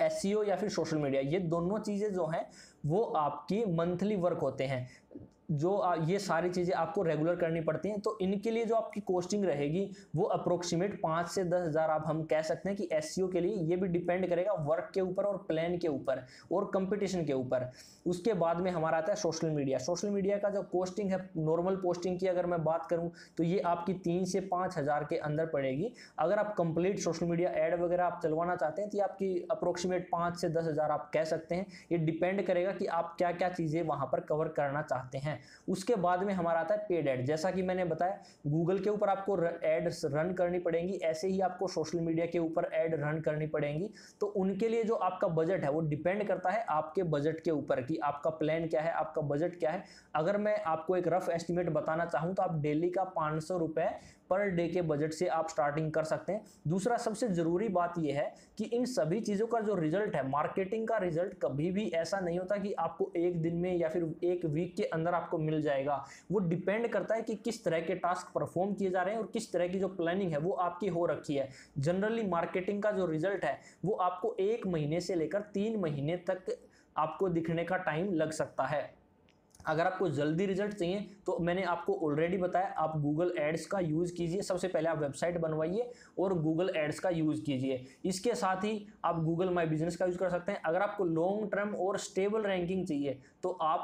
एसईओ या फिर सोशल मीडिया, ये दोनों चीज़ें जो हैं वो आपकी मंथली वर्क होते हैं, जो ये सारी चीज़ें आपको रेगुलर करनी पड़ती हैं। तो इनके लिए जो आपकी कोस्टिंग रहेगी वो अप्रोक्सीमेट पाँच से दस हज़ार आप हम कह सकते हैं कि एसईओ के लिए। ये भी डिपेंड करेगा वर्क के ऊपर और प्लान के ऊपर और कंपटीशन के ऊपर। उसके बाद में हमारा आता है सोशल मीडिया। सोशल मीडिया का जो कोस्टिंग है, नॉर्मल पोस्टिंग की अगर मैं बात करूँ तो ये आपकी तीन से पाँच हज़ार के अंदर पड़ेगी। अगर आप कंप्लीट सोशल मीडिया एड वगैरह आप चलवाना चाहते हैं तो ये आपकी अप्रोक्सीमेट पाँच से दस हज़ार आप कह सकते हैं। ये डिपेंड करेगा कि आप क्या क्या चीज़ें वहाँ पर कवर करना चाहते हैं। हैं। उसके बाद में हमारा आता है पेड ऐड। जैसा कि मैंने बताया गूगल के ऊपर आपको एड्स रन करनी पड़ेंगी, ऐसे ही आपको सोशल मीडिया के ऊपर एड रन करनी पड़ेंगी। तो उनके लिए जो आपका बजट है वो डिपेंड करता है आपके बजट के ऊपर कि आपका प्लान क्या है, आपका बजट क्या है। अगर मैं आपको एक रफ एस्टिमेट बताना चाहूँ तो आप डेली का पाँच सौ रुपये पर डे के बजट से आप स्टार्टिंग कर सकते हैं। दूसरा सबसे ज़रूरी बात यह है कि इन सभी चीज़ों का जो रिजल्ट है, मार्केटिंग का रिजल्ट कभी भी ऐसा नहीं होता कि आपको एक दिन में या फिर एक वीक के अंदर आपको मिल जाएगा। वो डिपेंड करता है कि किस तरह के टास्क परफॉर्म किए जा रहे हैं और किस तरह की जो प्लानिंग है वो आपकी हो रखी है। जनरली मार्केटिंग का जो रिजल्ट है वो आपको एक महीने से लेकर तीन महीने तक आपको दिखने का टाइम लग सकता है। अगर आपको जल्दी रिजल्ट चाहिए तो मैंने आपको ऑलरेडी बताया, आप गूगल एड्स का यूज़ कीजिए। सबसे पहले आप वेबसाइट बनवाइए और गूगल एड्स का यूज़ कीजिए। इसके साथ ही आप गूगल माई बिजनेस का यूज़ कर सकते हैं। अगर आपको लॉन्ग टर्म और स्टेबल रैंकिंग चाहिए तो आप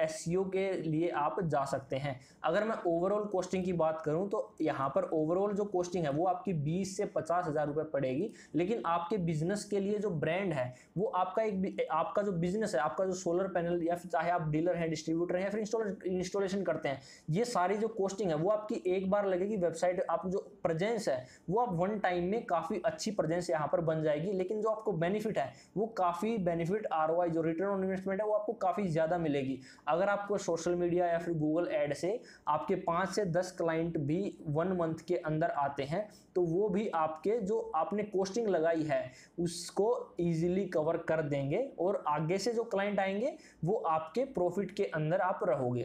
एसईओ के लिए आप जा सकते हैं। अगर मैं ओवरऑल कॉस्टिंग की बात करूँ तो यहाँ पर ओवरऑल जो कॉस्टिंग है वो आपकी बीस से पचास हज़ार रुपये पड़ेगी। लेकिन आपके बिजनेस के लिए जो ब्रांड है वो आपका एक आपका जो बिजनेस है, आपका जो सोलर पैनल या चाहे आप डीलर हैं, डिस्ट्रीब्यूटर रहे हैं, फिर इंस्टॉलेशन करते हैं, ये सारी जो कॉस्टिंग है वो आपकी एक बार लगेगी। वेबसाइट आप जो प्रेजेंस है वो आप वन टाइम में काफी अच्छी प्रेजेंस यहाँ पर बन जाएगी। लेकिन जो आपको बेनिफिट है वो काफी बेनिफिट आरओआई जो रिटर्न ऑन इन्वेस्टमेंट है वो आपको काफी ज्यादा मिलेगी। अगर आपको सोशल मीडिया या फिर गूगल एड से आपके पांच से दस क्लाइंट भी वन मंथ के अंदर आते हैं तो वो भी आपके जो आपने कॉस्टिंग लगाई है उसको ईजिली कवर कर देंगे और आगे से जो क्लाइंट आएंगे वो आपके प्रॉफिट के अंदर अंदर आप रहोगे।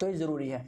तो ये ज़रूरी है।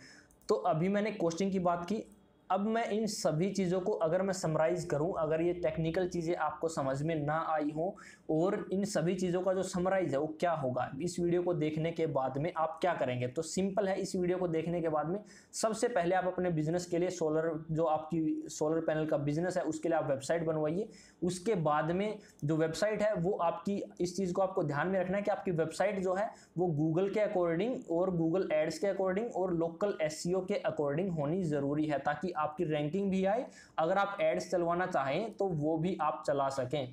तो अभी मैंने कोस्टिंग की बात की। अब मैं इन सभी चीज़ों को अगर मैं समराइज़ करूं, अगर ये टेक्निकल चीज़ें आपको समझ में ना आई हो, और इन सभी चीज़ों का जो समराइज़ है वो क्या होगा इस वीडियो को देखने के बाद में आप क्या करेंगे। तो सिंपल है, इस वीडियो को देखने के बाद में सबसे पहले आप अपने बिजनेस के लिए सोलर जो आपकी सोलर पैनल का बिजनेस है उसके लिए आप वेबसाइट बनवाइए। उसके बाद में जो वेबसाइट है वो आपकी, इस चीज़ को आपको ध्यान में रखना है कि आपकी वेबसाइट जो है वो गूगल के अकॉर्डिंग और गूगल एड्स के अकॉर्डिंग और लोकल एसईओ के अकॉर्डिंग होनी ज़रूरी है ताकि आपकी रैंकिंग भी आए। अगर आप एड्स चलवाना चाहें तो वो भी आप चला सकें।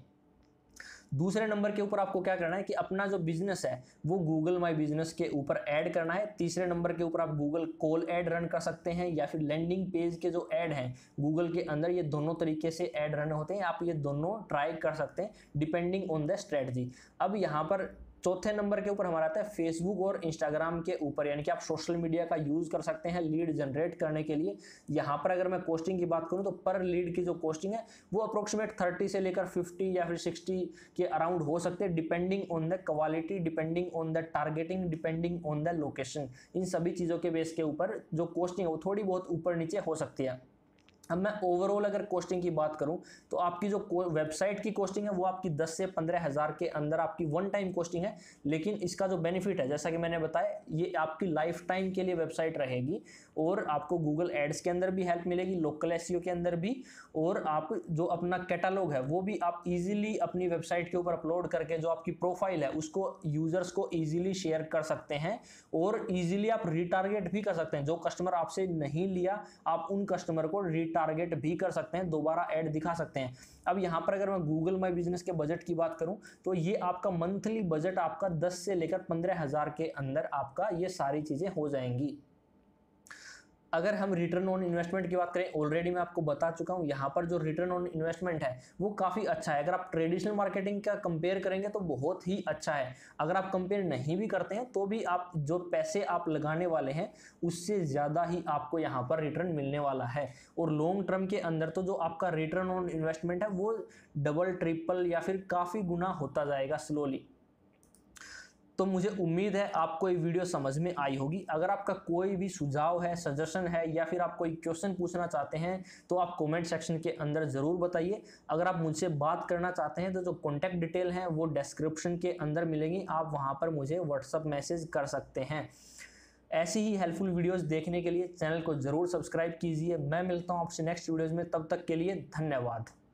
दूसरे नंबर के ऊपर आपको क्या करना है कि अपना जो बिजनेस है वो गूगल माई बिजनेस के ऊपर ऐड करना है। तीसरे नंबर के ऊपर आप गूगल कॉल ऐड रन कर सकते हैं या फिर लैंडिंग पेज के जो ऐड हैं गूगल के अंदर, ये दोनों तरीके से ऐड रन होते हैं। आप ये दोनों ट्राई कर सकते हैं डिपेंडिंग ऑन द स्ट्रेटजी। अब यहाँ पर चौथे नंबर के ऊपर हमारा आता है फेसबुक और इंस्टाग्राम के ऊपर, यानी कि आप सोशल मीडिया का यूज़ कर सकते हैं लीड जनरेट करने के लिए। यहाँ पर अगर मैं कोस्टिंग की बात करूँ तो पर लीड की जो कोस्टिंग है वो अप्रोक्सीमेट तीस से लेकर पचास या फिर साठ के अराउंड हो सकते हैं, depending on the quality, depending on the targeting, depending on the location. इन सभी चीज़ों के बेस के ऊपर जो कोस्टिंग है वो थोड़ी बहुत ऊपर नीचे हो सकती है। अब मैं ओवरऑल अगर कोस्टिंग की बात करूं तो आपकी जो वेबसाइट की कोस्टिंग है वो आपकी दस से पंद्रह हज़ार के अंदर आपकी वन टाइम कोस्टिंग है। लेकिन इसका जो बेनिफिट है, जैसा कि मैंने बताया, ये आपकी लाइफ टाइम के लिए वेबसाइट रहेगी और आपको गूगल एड्स के अंदर भी हेल्प मिलेगी, लोकल एसईओ के अंदर भी, और आप जो अपना कैटालॉग है वो भी आप ईजिली अपनी वेबसाइट के ऊपर अपलोड करके जो आपकी प्रोफाइल है उसको यूज़र्स को ईजिली शेयर कर सकते हैं और ईजिली आप रीटारगेट भी कर सकते हैं। जो कस्टमर आपसे नहीं लिया आप उन कस्टमर को रीट टारगेट भी कर सकते हैं, दोबारा ऐड दिखा सकते हैं। अब यहाँ पर अगर मैं गूगल माई बिजनेस के बजट की बात करूँ तो ये आपका मंथली बजट आपका दस से लेकर पंद्रह हज़ार के अंदर आपका ये सारी चीज़ें हो जाएंगी। अगर हम रिटर्न ऑन इन्वेस्टमेंट की बात करें, ऑलरेडी मैं आपको बता चुका हूँ यहाँ पर जो रिटर्न ऑन इन्वेस्टमेंट है वो काफ़ी अच्छा है। अगर आप ट्रेडिशनल मार्केटिंग का कंपेयर करेंगे तो बहुत ही अच्छा है। अगर आप कंपेयर नहीं भी करते हैं तो भी आप जो पैसे आप लगाने वाले हैं उससे ज़्यादा ही आपको यहाँ पर रिटर्न मिलने वाला है। और लॉन्ग टर्म के अंदर तो जो आपका रिटर्न ऑन इन्वेस्टमेंट है वो डबल, ट्रिपल या फिर काफ़ी गुना होता जाएगा स्लोली। तो मुझे उम्मीद है आपको ये वीडियो समझ में आई होगी। अगर आपका कोई भी सुझाव है, सजेशन है, या फिर आप कोई क्वेश्चन पूछना चाहते हैं तो आप कमेंट सेक्शन के अंदर ज़रूर बताइए। अगर आप मुझसे बात करना चाहते हैं तो जो कॉन्टैक्ट डिटेल हैं वो डिस्क्रिप्शन के अंदर मिलेंगी, आप वहां पर मुझे व्हाट्सअप मैसेज कर सकते हैं। ऐसी ही हेल्पफुल वीडियोज़ देखने के लिए चैनल को ज़रूर सब्सक्राइब कीजिए। मैं मिलता हूँ आपसे नेक्स्ट वीडियोज़ में, तब तक के लिए धन्यवाद।